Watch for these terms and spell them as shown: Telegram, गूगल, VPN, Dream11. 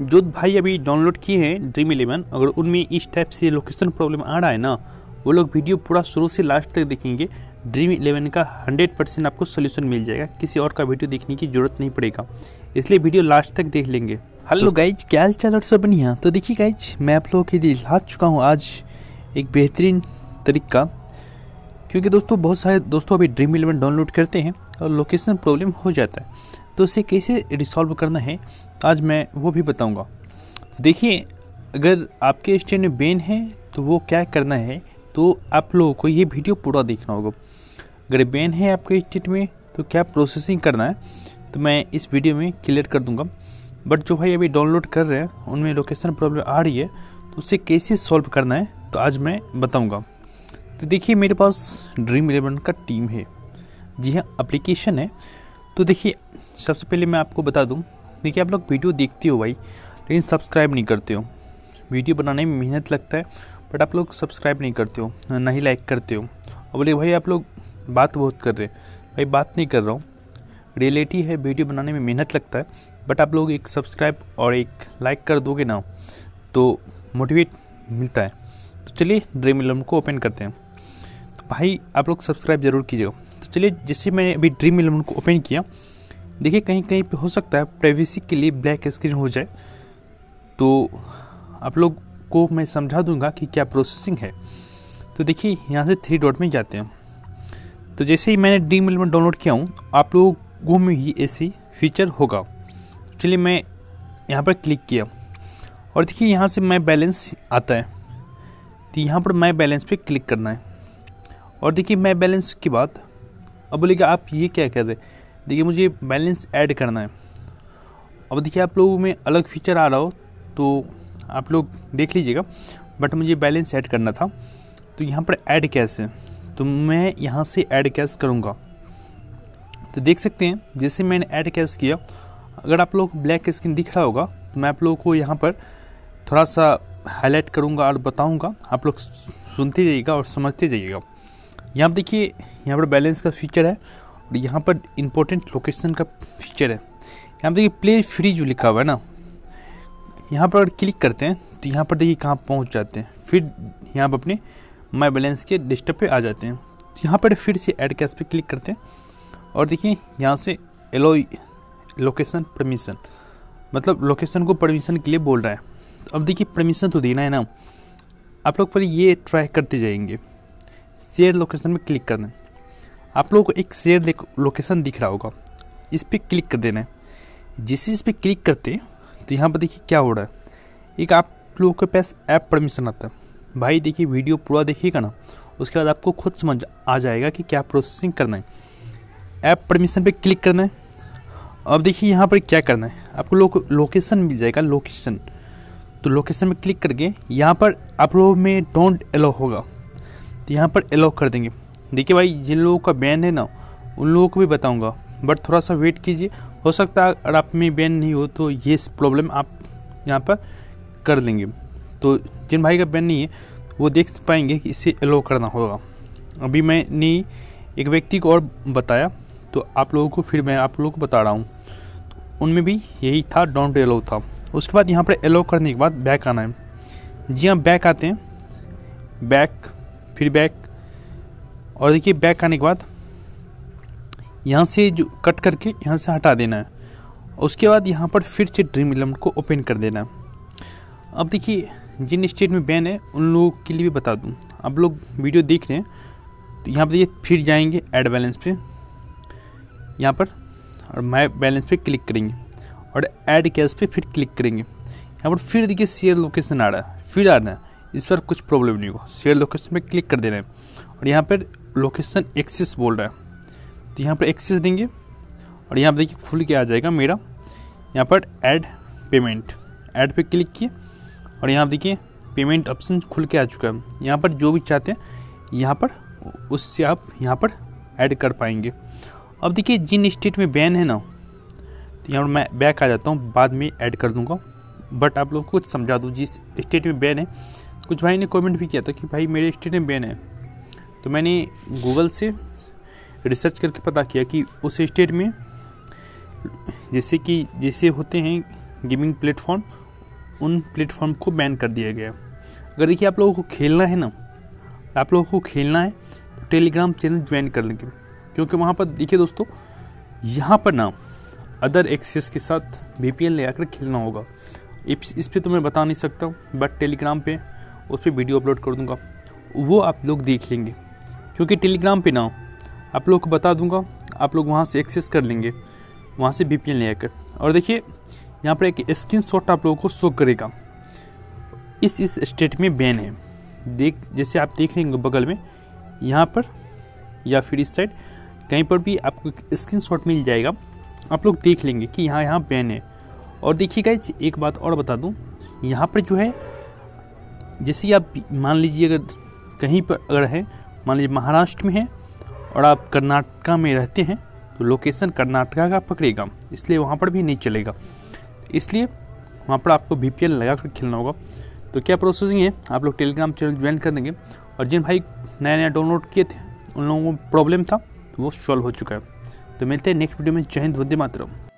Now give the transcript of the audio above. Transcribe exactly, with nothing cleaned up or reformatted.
जो भाई अभी डाउनलोड किए हैं ड्रीम इलेवन, अगर उनमें इस टाइप से लोकेशन प्रॉब्लम आ रहा है ना, वो लोग वीडियो पूरा शुरू से लास्ट तक देखेंगे, ड्रीम इलेवन का हंड्रेड परसेंट आपको सोल्यूशन मिल जाएगा, किसी और का वीडियो देखने की जरूरत नहीं पड़ेगा, इसलिए वीडियो लास्ट तक देख लेंगे। हेलो गाइज, क्या हाल चाल और सब बढ़िया। तो देखिए गाइज, मैं आप लोगों के लिए ला चुका हूँ आज एक बेहतरीन तरीका, क्योंकि दोस्तों बहुत सारे दोस्तों अभी ड्रीम इलेवन डाउनलोड करते हैं और लोकेशन प्रॉब्लम हो जाता है, तो उसे कैसे रिसॉल्व करना है आज मैं वो भी बताऊंगा। देखिए, अगर आपके स्टेट में बैन है तो वो क्या करना है, तो आप लोगों को ये वीडियो पूरा देखना होगा। अगर बैन है आपके स्टेट में तो क्या प्रोसेसिंग करना है, तो मैं इस वीडियो में क्लियर कर दूंगा। बट जो भाई अभी डाउनलोड कर रहे हैं उनमें लोकेशन प्रॉब्लम आ रही है, तो उसे कैसे सॉल्व करना है तो आज मैं बताऊँगा। तो देखिए, मेरे पास ड्रीम इलेवन का टीम है, जी हाँ एप्लीकेशन है। तो देखिए, सबसे पहले मैं आपको बता दूं, देखिए आप लोग वीडियो देखते हो भाई, लेकिन सब्सक्राइब नहीं करते हो, वीडियो बनाने में मेहनत लगता है, बट आप लोग सब्सक्राइब नहीं करते हो, ना ही लाइक करते हो, और बोले भाई आप लोग बात बहुत कर रहे हैं। भाई बात नहीं कर रहा हूँ, रियलिटी है, वीडियो बनाने में मेहनत लगता है, बट आप लोग एक सब्सक्राइब और एक लाइक कर दोगे ना, तो मोटिवेट मिलता है। तो चलिए ड्रीम इलेवन को ओपन करते हैं। तो भाई आप लोग सब्सक्राइब ज़रूर कीजिएगा। तो चलिए, जैसे मैंने अभी ड्रीम इलेवन को ओपन किया, देखिए कहीं कहीं पे हो सकता है प्राइवेसी के लिए ब्लैक स्क्रीन हो जाए, तो आप लोग को मैं समझा दूंगा कि क्या प्रोसेसिंग है। तो देखिए, यहाँ से थ्री डॉट में जाते हैं। तो जैसे ही मैंने ड्रीम इलेवन डाउनलोड किया हूँ, आप लोगों में ही ऐसी फीचर होगा। चलिए मैं यहाँ पर क्लिक किया और देखिए यहाँ से माय बैलेंस आता है, तो यहाँ पर माय बैलेंस पर क्लिक करना है। और देखिए माय बैलेंस के बाद अब बोलेगा आप ये क्या कर रहे हैं, देखिए मुझे बैलेंस ऐड करना है। अब देखिए आप लोगों में अलग फीचर आ रहा हो तो आप लोग देख लीजिएगा, बट मुझे बैलेंस ऐड करना था, तो यहाँ पर ऐड कैश है, तो मैं यहाँ से ऐड कैश करूँगा। तो देख सकते हैं, जैसे मैंने ऐड कैश किया, अगर आप लोग ब्लैक स्क्रीन दिख रहा होगा तो मैं आप लोगों को यहाँ पर थोड़ा सा हाईलाइट करूँगा और बताऊँगा, आप लोग सुनते जाइएगा और समझते जाइएगा। यहाँ पर देखिए, यहाँ पर बैलेंस का फीचर है और यहाँ पर इम्पोर्टेंट लोकेशन का फीचर है। यहाँ पर देखिए प्ले फ्री जो लिखा हुआ है ना, यहाँ पर अगर क्लिक करते हैं तो यहाँ पर देखिए कहाँ पहुँच जाते हैं, फिर यहाँ पर अपने माय बैलेंस के डेस्कटॉप पे आ जाते हैं। तो यहाँ पर फिर से ऐड कैश पे क्लिक करते हैं और देखिए यहाँ से एलो लोकेशन परमिशन, मतलब लोकेशन को परमिशन के लिए बोल रहा है। तो अब देखिए परमिशन तो देना है ना, आप लोग पर ये ट्राई करते जाएंगे। शेयर लोकेशन में क्लिक करना है, आप लोगों को एक शेयर लोकेशन दिख रहा होगा, इस पर क्लिक कर देना है। जैसे इस पर क्लिक करते हैं तो यहाँ पर देखिए क्या हो रहा है, एक आप लोगों के पास ऐप परमिशन आता है। भाई देखिए वीडियो पूरा देखिएगा ना, उसके बाद आपको खुद समझ आ जाएगा कि क्या प्रोसेसिंग करना है। ऐप परमिशन पे क्लिक करना है। अब देखिए यहाँ पर क्या करना है, आपको लोग लोकेशन मिल जाएगा, लोकेशन। तो लोकेशन में क्लिक करके यहाँ पर आप लोगों में डोंट अलाउ होगा, तो यहाँ पर अलाउ कर देंगे। देखिए भाई जिन लोगों का बैन है ना उन लोगों को भी बताऊंगा, बट थोड़ा सा वेट कीजिए, हो सकता है अगर आप में बैन नहीं हो तो ये प्रॉब्लम आप यहाँ पर कर लेंगे। तो जिन भाई का बैन नहीं है वो देख पाएंगे कि इसे अलाउ करना होगा। अभी मैंने एक व्यक्ति को और बताया, तो आप लोगों को फिर मैं आप लोगों को बता रहा हूँ, तो उनमें भी यही था, डोंट अलाउ था। उसके बाद यहाँ पर अलाउ करने के बाद बैक आना है। जी हाँ, बैक आते हैं, बैक फिर बैक, और देखिए बैक आने के बाद यहाँ से जो कट करके यहाँ से हटा देना है। उसके बाद यहाँ पर फिर से ड्रीम इलेवन को ओपन कर देना है। अब देखिए जिन स्टेट में बैन है उन लोगों के लिए भी बता दूँ, आप लोग वीडियो देख रहे हैं, तो यहाँ पर देखिए फिर जाएंगे ऐड बैलेंस पे, यहाँ पर और माय बैलेंस पे क्लिक करेंगे और ऐड कैश पे फिर क्लिक करेंगे। यहाँ पर फिर देखिए शेयर लोकेशन आ रहा है, फिर आना है, इस पर कुछ प्रॉब्लम नहीं होगा, शेयर लोकेशन पर क्लिक कर देना है और यहाँ पर लोकेशन एक्सेस बोल रहा है, तो यहाँ पर एक्सेस देंगे और यहाँ पर देखिए खुल के आ जाएगा मेरा, यहाँ पर ऐड पेमेंट, ऐड पे क्लिक किए और यहाँ पर देखिए पेमेंट ऑप्शन खुल के आ चुका है। यहाँ पर जो भी चाहते हैं यहाँ पर उससे आप यहाँ पर ऐड कर पाएंगे। अब देखिए जिन स्टेट में बैन है ना, तो यहाँ पर मैं बैक आ जाता हूँ, बाद में ऐड कर दूँगा, बट आप लोग कुछ समझा दूँ। जिस स्टेट में बैन है, कुछ भाई ने कमेंट भी किया था कि भाई मेरे स्टेट में बैन है, तो मैंने गूगल से रिसर्च करके पता किया कि उस स्टेट में जैसे कि जैसे होते हैं गेमिंग प्लेटफॉर्म उन प्लेटफॉर्म को बैन कर दिया गया है। अगर देखिए आप लोगों को खेलना है ना, आप लोगों को खेलना है तो टेलीग्राम चैनल ज्वाइन कर लेंगे, क्योंकि वहाँ पर देखिए दोस्तों, यहाँ पर ना अदर एक्सेस के साथ वी पी एन ले आकर खेलना होगा। इस पर तो मैं बता नहीं सकता हूँ, बट टेलीग्राम पे उस पर वीडियो अपलोड कर दूँगा, वो आप लोग देख लेंगे। क्योंकि टेलीग्राम पे ना आप लोग को बता दूँगा, आप लोग वहाँ से एक्सेस कर लेंगे, वहाँ से वी पी एन ले आकर। और देखिए यहाँ पर एक स्क्रीन शॉट आप लोगों को शो करेगा, इस इस स्टेट में बैन है, देख जैसे आप देख लेंगे बगल में यहाँ पर या फिर इस साइड कहीं पर भी आपको स्क्रीन शॉट मिल जाएगा, आप लोग देख लेंगे कि यहाँ यहाँ बैन है। और देखिए गाइस एक बात और बता दूँ, यहाँ पर जो है जैसे आप मान लीजिए अगर कहीं पर अगर है, मान लीजिए महाराष्ट्र में है और आप कर्नाटका में रहते हैं तो लोकेशन कर्नाटका का पकड़ेगा, इसलिए वहाँ पर भी नहीं चलेगा, इसलिए वहाँ पर आपको वी पी एन लगा कर खेलना होगा। तो क्या प्रोसेसिंग है, आप लोग टेलीग्राम चैनल ज्वाइन कर देंगे। और जिन भाई नया नया डाउनलोड किए थे उन लोगों को प्रॉब्लम था तो वो सॉल्व हो चुका है। तो मिलते हैं नेक्स्ट वीडियो में। जय हिंद, वंदे मातरम।